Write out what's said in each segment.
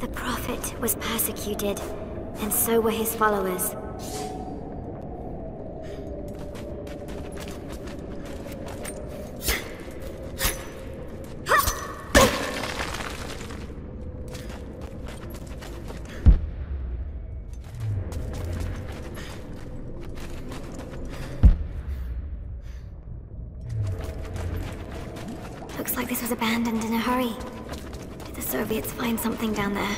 The Prophet was persecuted, and so were his followers. Looks like this was abandoned in a hurry. Did the Soviets find something down there?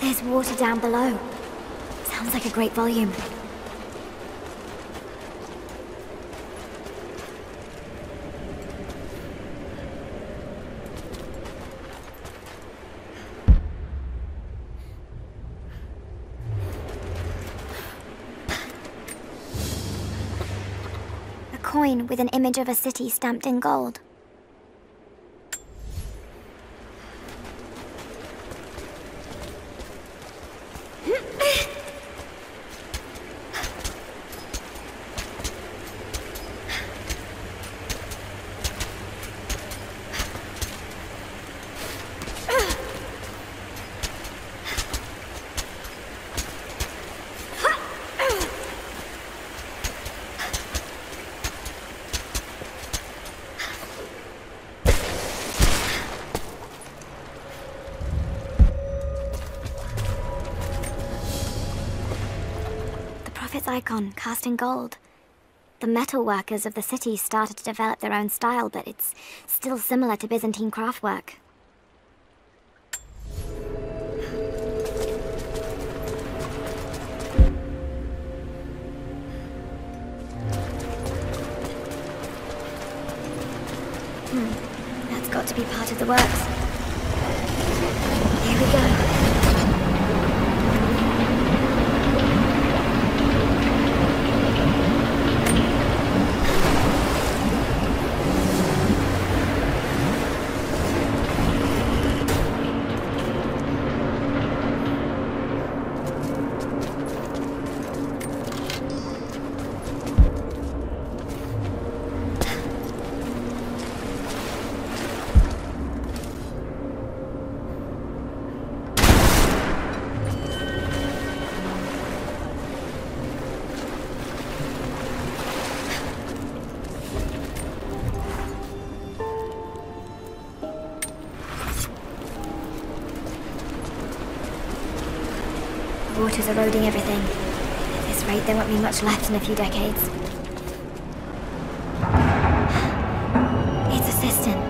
There's water down below. Sounds like a great volume. Coin with an image of a city stamped in gold. Its icon cast in gold. The metal workers of the city started to develop their own style, but it's still similar to Byzantine craftwork. That's got to be part of the works. Here we go. Water's eroding everything. At this rate, there won't be much left in a few decades. It's a cistern.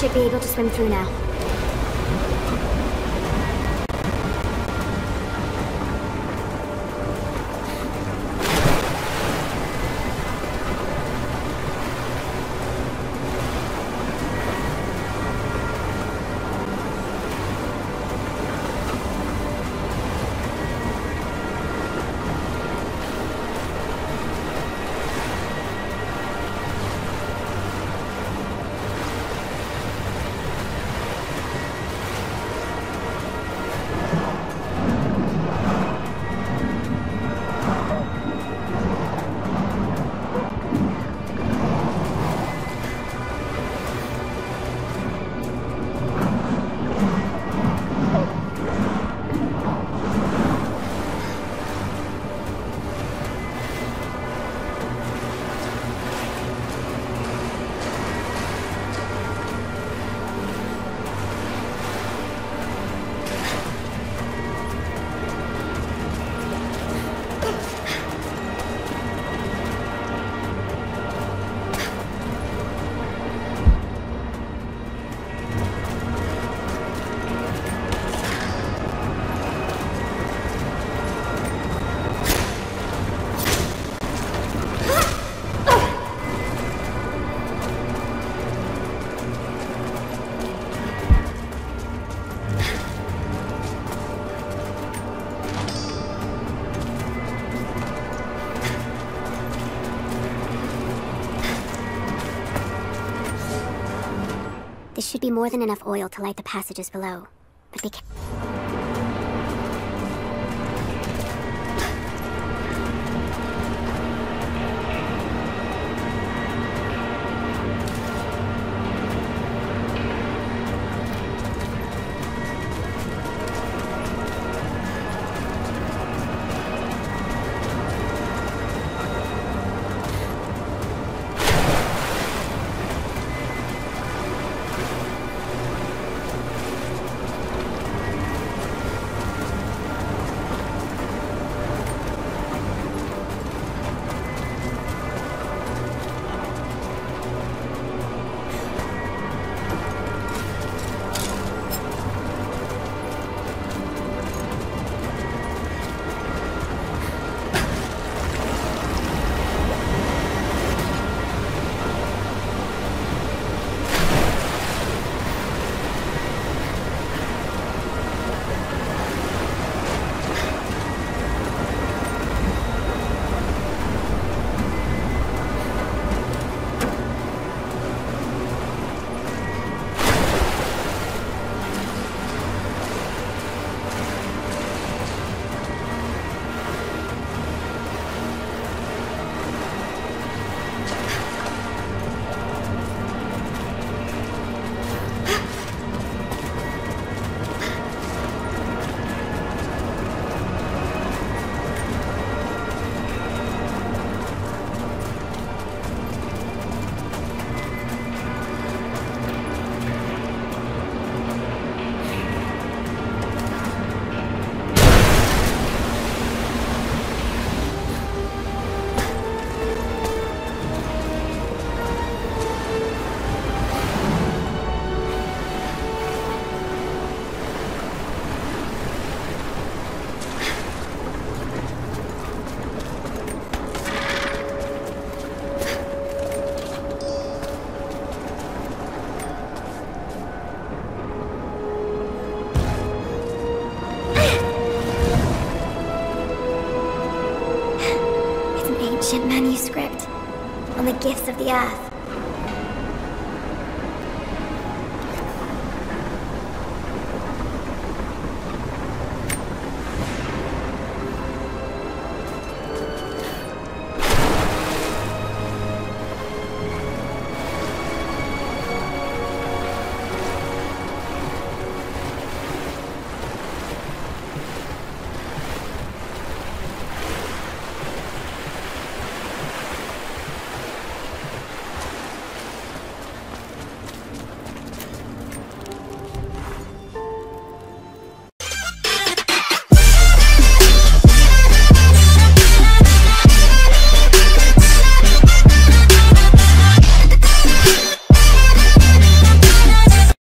should be able to swim through now. There should be more than enough oil to light the passages below, but they can't. Manuscript on the gifts of the earth.